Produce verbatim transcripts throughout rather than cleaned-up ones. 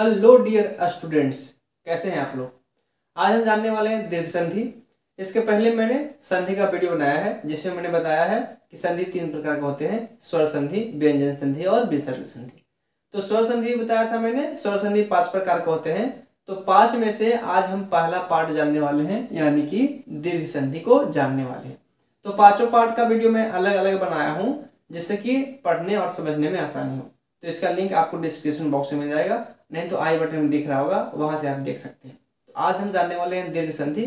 Hello dear students, कैसे हैं आप लोग। आज हम जानने वाले हैं दीर्घ संधि। इसके पहले मैंने संधि का वीडियो बनाया है जिसमें मैंने बताया है कि संधि तीन प्रकार के होते हैं, स्वर संधि, व्यंजन संधि और विसर्ग संधि। तो स्वर संधि बताया था मैंने, स्वर संधि पांच प्रकार के होते हैं। तो पांच में से आज हम पहला पार्ट जानने वाले हैं, यानी कि दीर्घ संधि को जानने वाले हैं। तो पाँचों पार्ट का वीडियो मैं अलग अलग बनाया हूँ जिससे कि पढ़ने और समझने में आसानी हो। तो इसका लिंक आपको डिस्क्रिप्शन बॉक्स में मिल जाएगा, नहीं तो आई बटन में दिख रहा होगा, वहां से आप देख सकते हैं। तो आज हम जानने वाले हैं दीर्घ संधि।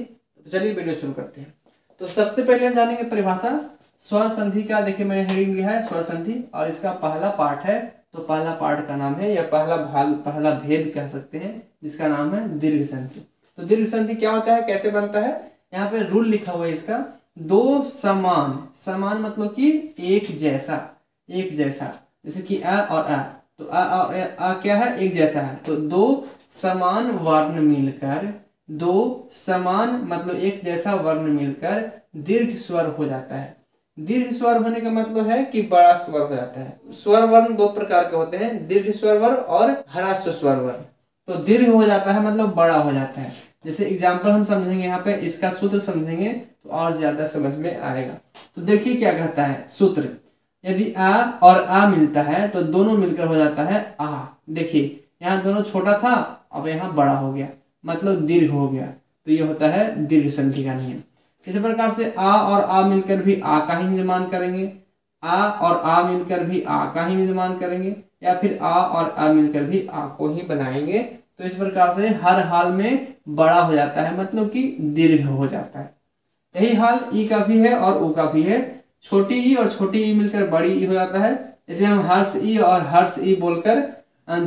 तो चलिए वीडियो शुरू करते हैं। तो सबसे पहले हम जानेंगे परिभाषा। स्वर संधि का देखिए मैंने हेडिंग दिया है स्वर संधि, और इसका पहला पार्ट है। तो पहला पार्ट का नाम है, या पहला भाग, पहला भेद कह सकते हैं, जिसका नाम है दीर्घ संधि। तो दीर्घ संधि क्या होता है, कैसे बनता है, यहाँ पे रूल लिखा हुआ है इसका। दो समान, समान मतलब कि एक जैसा, एक जैसा, जैसे कि अ और अ। तो आ, आ, आ, आ क्या है, एक जैसा है। तो दो समान वर्ण मिलकर, दो समान मतलब एक जैसा वर्ण मिलकर दीर्घ स्वर हो जाता है। दीर्घ स्वर होने का मतलब है कि बड़ा स्वर हो जाता है। स्वर वर्ण दो प्रकार के होते हैं, दीर्घ स्वर वर्ण और ह्रस्व स्वर वर्ण। तो दीर्घ हो जाता है मतलब बड़ा हो जाता है। जैसे एग्जाम्पल हम समझेंगे, यहाँ पे इसका सूत्र समझेंगे तो और ज्यादा समझ में आएगा। तो देखिए क्या कहता है सूत्र, यदि आ और आ मिलता है तो दोनों मिलकर हो जाता है आ। देखिए यहाँ दोनों छोटा था, अब यहाँ बड़ा हो गया, मतलब दीर्घ हो गया। तो ये होता है दीर्घ संधि का नियम। इसी प्रकार से आ और आ मिलकर भी आ का ही निर्माण करेंगे, आ और आ मिलकर भी आ का ही निर्माण करेंगे, या फिर आ और आ मिलकर भी आ को ही बनाएंगे। तो इस प्रकार से हर हाल में बड़ा हो जाता है, मतलब कि दीर्घ हो जाता है। यही हाल ई का भी है और ऊ का भी है। छोटी ई और छोटी ई मिलकर बड़ी ई हो जाता है। इसे हम हर्ष ई और हर्ष ई बोलकर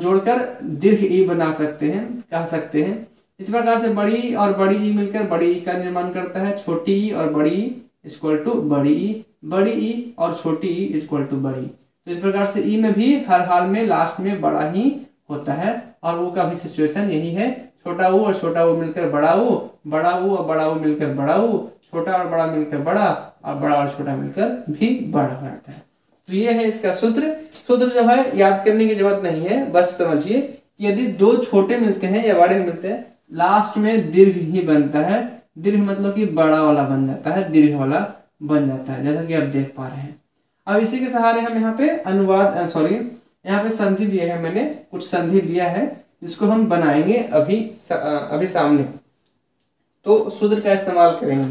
जोड़कर दीर्घ ई बना सकते हैं, कह सकते हैं। इस प्रकार से बड़ी ई और बड़ी ई मिलकर बड़ी ई का निर्माण करता है। छोटी ई और बड़ी ई इक्वल टू बड़ी ई, बड़ी ई और छोटी ई इक्वल टू बड़ी। तो इस प्रकार से ई में भी हर हाल में लास्ट में बड़ा ही होता है। और ऊ का भी सिचुएशन यही है, छोटा ऊ और छोटा ऊ मिलकर बड़ा ऊ, बड़ा ऊ और बड़ा ऊ मिलकर बड़ा ऊ, छोटा और बड़ा मिलकर बड़ा, और बड़ा और छोटा मिलकर भी बड़ा हो जाता है। तो ये है इसका सूत्र। सूत्र जो है याद करने की जरूरत नहीं है, बस समझिए यदि दो छोटे मिलते हैं या बड़े मिलते हैं, लास्ट में दीर्घ ही बनता है। दीर्घ मतलब कि बड़ा वाला बन जाता है, दीर्घ वाला बन जाता है, जैसा कि आप देख पा रहे हैं। अब इसी के सहारे हम यहाँ पे अनुवाद, सॉरी यहाँ पे संधि दिए है मैंने, कुछ संधि दिया है जिसको हम बनाएंगे अभी अभी सामने। तो सूत्र का इस्तेमाल करेंगे।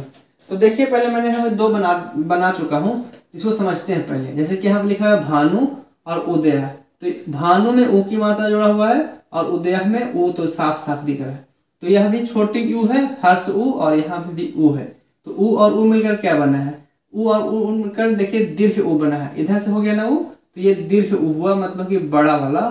तो देखिए पहले मैंने यहाँ पे दो बना बना चुका हूँ, इसको समझते हैं पहले। जैसे कि यहाँ पे लिखा है भानु और उदय। तो भानु में ऊ की मात्रा जुड़ा हुआ है, और उदय में ऊ तो साफ साफ दिख रहा है। तो यह भी छोटी ऊ है, हर्ष ऊ, और यहाँ पे भी ऊ है। तो ऊ और ऊ मिलकर क्या बना है, ऊ और ऊ मिलकर देखिए दीर्घ ऊ बना है। इधर से हो गया ना ऊ, तो ये दीर्घ ऊ हुआ, मतलब कि बड़ा वाला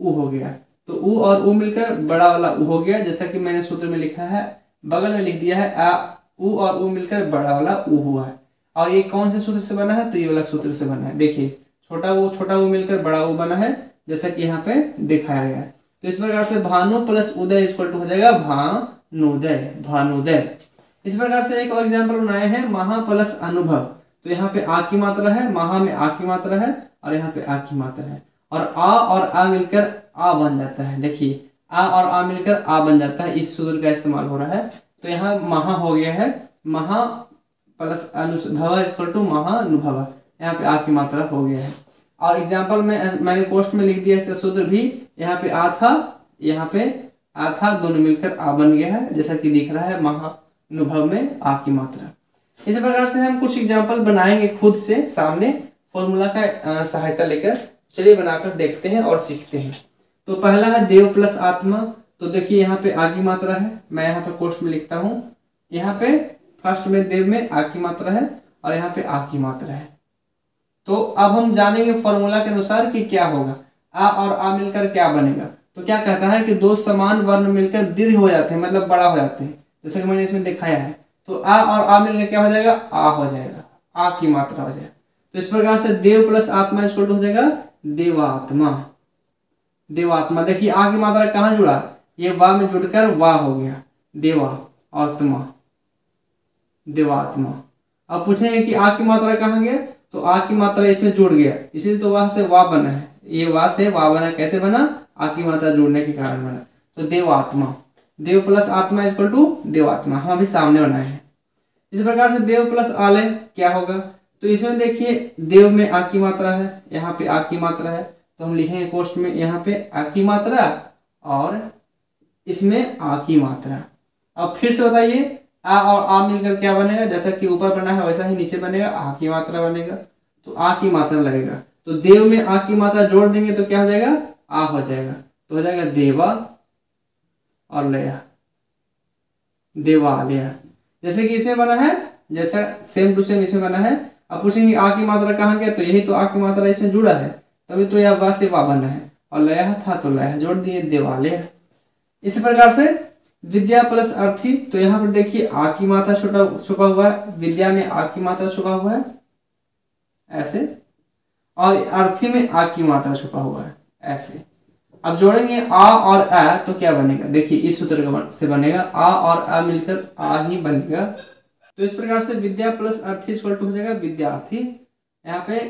ऊ हो गया। तो ऊ और ऊ मिलकर बड़ा वाला ऊ हो गया, जैसा कि मैंने सूत्र में लिखा है, बगल में लिख दिया है आ ऊ, और ऊ मिलकर बड़ा वाला ऊ हुआ है। और ये कौन से सूत्र से बना है, तो ये वाला सूत्र से बना है। देखिए छोटा ऊ छोटा ऊ मिलकर बड़ा ऊ बना है, जैसा कि यहाँ पे दिखाया गया है। तो इस प्रकार से भानु प्लस उदय इक्वल टू हो जाएगा भानुदय, भानुदय। इस प्रकार से एक और एग्जाम्पल बनाए हैं, महा प्लस अनुभव। तो यहाँ पे आ की मात्रा है, महा में आ की मात्रा है, और यहाँ पे आ की मात्रा है, और आ और आ मिलकर आ बन जाता है। देखिए आ और आ मिलकर आ बन जाता है, इस सूत्र का इस्तेमाल हो रहा है। तो यहाँ महा हो गया है, महा प्लस अनुभव इक्वल टू महानुभव, यहाँ पे आ की मात्रा हो गया है। और एग्जाम्पल में मैंने कोष्ट में लिख दिया इसका सूत्र भी, यहाँ पे आ था, यहाँ पे आ था, दोनों मिलकर आ बन गया है, जैसा कि दिख रहा है महानुभव में आ की मात्रा। इसी प्रकार से हम कुछ एग्जाम्पल बनाएंगे खुद से सामने, फॉर्मूला का सहायता लेकर। चलिए बनाकर देखते हैं और सीखते हैं। तो पहला है देव प्लस आत्मा। तो देखिए यहाँ पे आ की मात्रा है, मैं यहाँ पे कोष्ट में लिखता हूँ, यहाँ पे फर्स्ट में देव में आ की मात्रा है, और यहाँ पे आ की मात्रा है। तो अब हम जानेंगे फॉर्मूला के अनुसार कि क्या होगा, आ और आ मिलकर क्या बनेगा। तो क्या कहता है कि दो समान वर्ण मिलकर दीर्घ हो जाते हैं, मतलब बड़ा हो जाते हैं, जैसे कि मैंने इसमें दिखाया है। तो आ और आ मिलकर क्या हो जाएगा, आ हो जाएगा, आ की मात्रा हो जाएगा। तो इस प्रकार से देव प्लस आत्मा इक्वल टू हो जाएगा देवात्मा, देवात्मा। देखिए आ की मात्रा कहाँ जुड़ा, ये वा में जुड़कर वा हो गया, देवा आत्मा, देवात्मा। अब पूछेंगे कि आ की मात्रा कहाँ गया, तो आ की मात्रा इसमें जुड़ गया, इसलिए तो वाह से वा बना है, ये वाह से वा बना। कैसे बना, आ की मात्रा जुड़ने के कारण बना। तो देवात्मा, देव प्लस आत्मा इक्वल टू देवात्मा, हम अभी सामने बनाए हैं। इस प्रकार से देव प्लस आलय क्या होगा, तो इसमें देखिए देव में आ की मात्रा है, यहाँ पे आ की मात्रा है, तो हम लिखेंगे कोष्ठ में यहाँ पे आ की मात्रा और इसमें आ की मात्रा। अब फिर से बताइए आ और आ मिलकर क्या बनेगा, जैसा कि ऊपर बना है वैसा ही नीचे बनेगा, आ की मात्रा बनेगा तो आ की मात्रा लगेगा। तो देव में आ की मात्रा जोड़ देंगे तो क्या हो जाएगा, आ हो जाएगा, तो हो जाएगा देवा और लया, देवालया। जैसे कि इसमें बना है, जैसा सेम टू सेम इसमें बना है। अब पूछेंगे आ की मात्रा कहाँ गया, तो यही तो आ की मात्रा इसमें जुड़ा है, तभी तो यह वा से वा बना है, और लया था तो लया जोड़ दिए देवालय। इसी प्रकार से विद्या प्लस अर्थी, तो यहाँ पर देखिए आ की मात्रा छोटा छुपा हुआ है, विद्या में आ की मात्रा छुपा हुआ है ऐसे, और अर्थी में आ की मात्रा छुपा हुआ है ऐसे। अब जोड़ेंगे आ और अ तो क्या बनेगा, देखिए इस सूत्र से बनेगा, आ और अ मिलकर आ ही बनेगा। तो इस प्रकार से विद्या प्लस अर्थी इक्वल टू हो जाएगा विद्यार्थी। यहाँ पे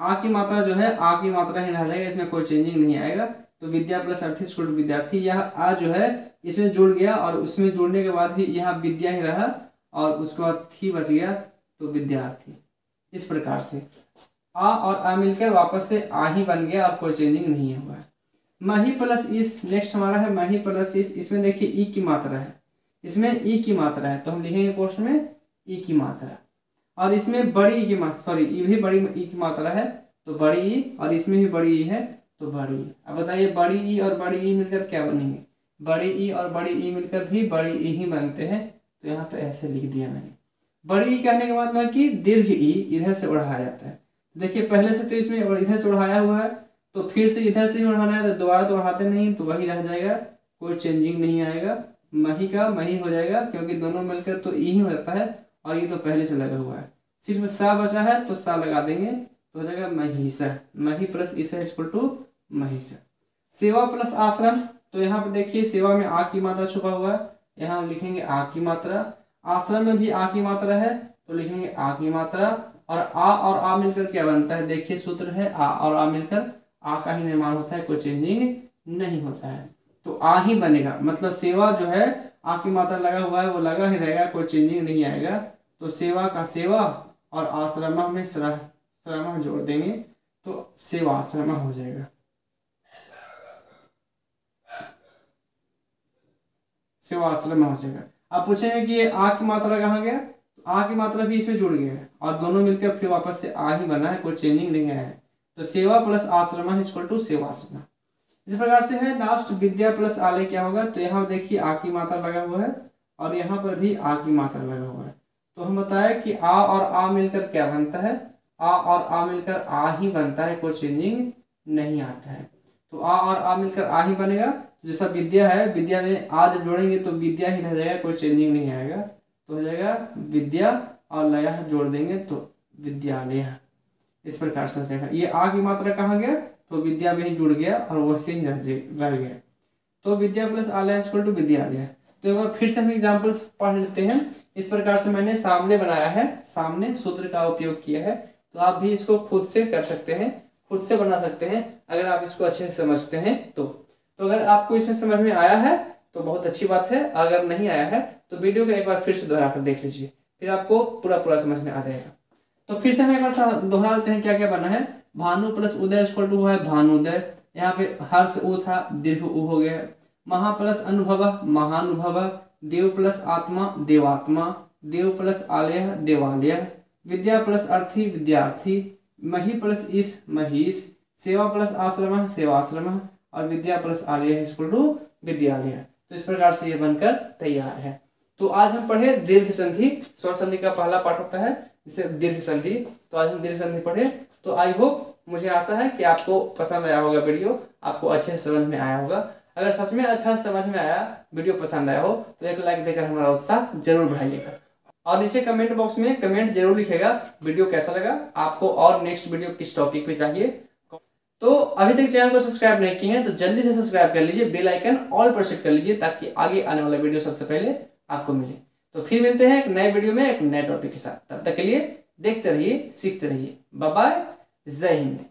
आ की मात्रा जो है आ की मात्रा ही रह जाएगा, इसमें कोई चेंजिंग नहीं आएगा। तो विद्या प्लस अर्थी इक्वल टू विद्यार्थी, यह आ जो है इसमें जुड़ गया और उसमें जुड़ने के बाद ही यहाँ विद्या ही रहा और उसके बाद थी बच गया, तो विद्यार्थी। इस प्रकार से आ और आ मिलकर वापस से आ ही बन गया और कोई चेंजिंग नहीं हुआ है। मही प्लस इस, नेक्स्ट हमारा है मही प्लस इस। इसमें देखिए ई की मात्रा है, इसमें ई की मात्रा है, तो हम लिखेंगे कोष्ठ में ई की मात्रा, और इसमें बड़ी ई की मात्रा, सॉरी ई भी बड़ी ई की मात्रा है तो बड़ी ई, और इसमें भी बड़ी ई है तो बड़ी ई। अब बताइए बड़ी ई और बड़ी ई मिलकर क्या बनेंगे, बड़ी ई और बड़ी ई मिलकर भी बड़ी ई ही बनते हैं, तो यहाँ पे ऐसे लिख दिया मैंने। बड़ी ई कहने के मतलब कि दीर्घ ई इधर से उड़ाया जाता है, देखिए पहले से तो इसमें इधर से उड़ाया हुआ है, तो फिर से इधर से ही उड़ाना है, तो दोबारा तो उड़ाते नहीं, तो वही रह जाएगा, कोई चेंजिंग नहीं आएगा, मही का मही हो जाएगा, क्योंकि दोनों मिलकर तो ई ही होता है और ये तो पहले से लगा हुआ है, सिर्फ सा बचा है तो सा लगा देंगे तो हो जाएगा महीसा, मही प्लस ईसा इक्वल टू महीसा। सेवा प्लस आश्रम, तो यहाँ पर देखिए सेवा में आ की मात्रा छुपा हुआ है, यहाँ हम लिखेंगे आ की मात्रा, आश्रम में भी आ की मात्रा है तो लिखेंगे आ की मात्रा, और आ और आ मिलकर क्या बनता है, देखिए सूत्र है आ और आ मिलकर आ का ही निर्माण होता है, कोई चेंजिंग नहीं होता है, तो आ ही बनेगा। मतलब सेवा जो है आ की मात्रा लगा हुआ है, वो लगा ही रहेगा, कोई चेंजिंग नहीं आएगा। तो सेवा का सेवा और आश्रम में श्रह श्रम जोड़ देंगे तो सेवा आश्रम हो जाएगा। सेवा आश्रम हो जाएगा। आप पूछेंगे कि ये आ की मात्रा कहाँ गया, आ की मात्रा भी इसमें जुड़ गया है और दोनों मिलकर फिर वापस से आ ही बना है, कोई चेंजिंग नहीं आया है, तो सेवा प्लस आश्रमा इक्वल टू सेवाश्रमा। इस प्रकार से है लास्ट विद्या प्लस आलय क्या होगा, तो यहाँ देखिए आ की मात्रा लगा हुआ है और यहाँ पर भी आ की मात्रा लगा हुआ है, तो हम बताएं कि आ और आ मिलकर क्या बनता है, आ और आ मिलकर आ ही बनता है, कोई चेंजिंग नहीं आता है, तो आ और आ मिलकर आ ही बनेगा। जैसा विद्या है, विद्या में आ जब जोड़ेंगे तो विद्या ही रह जाएगा, कोई चेंजिंग नहीं आएगा, तो हो जाएगा विद्या, और लया जोड़ देंगे तो विद्यालय। इस प्रकार से हो जाएगा। ये आ की मात्रा कहाँ गया, तो विद्या में ही जुड़ गया और वैसे ही रह गया, तो विद्या प्लस आलय इक्वल टू विद्यालय। तो एक बार फिर से हम एग्जाम्पल्स पढ़ लेते हैं। इस प्रकार से मैंने सामने बनाया है, सामने सूत्र का उपयोग किया है, तो आप भी इसको खुद से कर सकते हैं, खुद से बना सकते हैं अगर आप इसको अच्छे से समझते हैं तो, तो अगर आपको इसमें समझ में आया है तो बहुत अच्छी बात है, अगर नहीं आया है तो वीडियो को एक बार फिर से दोहरा कर देख लीजिए, फिर आपको पूरा पूरा समझ में आ जाएगा। तो फिर से हम एक बार दोहरा लेते हैं क्या क्या बना है। भानु प्लस उदय इक्वल टू हुआ है भानुदय, यहाँ पे हर्ष ऊ था दीर्घ ऊ हो गया। महा प्लस अनुभव महानुभव, देव प्लस आत्मा देवात्मा, देव प्लस आलय देवालय, विद्या प्लस अर्थी विद्यार्थी, मही प्लस ईश महीश, सेवा प्लस आश्रम सेवाश्रम, और विद्या प्लस आलय इक्वल टू विद्यालय। तो इस प्रकार से ये बनकर तैयार है। तो आज हम पढ़े दीर्घ संधि, स्वर संधि का पहला पाठ होता है जिसे दीर्घ संधि, तो आज हम दीर्घ संधि पढ़े। तो आई होप, मुझे आशा है कि आपको पसंद आया होगा वीडियो, आपको अच्छे समझ में आया होगा। अगर सच में अच्छा समझ में आया, वीडियो पसंद आया हो तो एक लाइक देकर हमारा उत्साह जरूर बढ़ाइएगा, और नीचे कमेंट बॉक्स में कमेंट जरूर लिखेगा वीडियो कैसा लगा आपको, और नेक्स्ट वीडियो किस टॉपिक पे चाहिए। तो अभी तक चैनल को सब्सक्राइब नहीं किए हैं तो जल्दी से सब्सक्राइब कर लीजिए, बेल आइकन ऑल पर सेट कर लीजिए ताकि आगे आने वाला वीडियो सबसे पहले आपको मिले। तो फिर मिलते हैं एक नए वीडियो में एक नए टॉपिक के साथ, तब तक के लिए देखते रहिए, सीखते रहिए। बाय बाय, जय हिंद।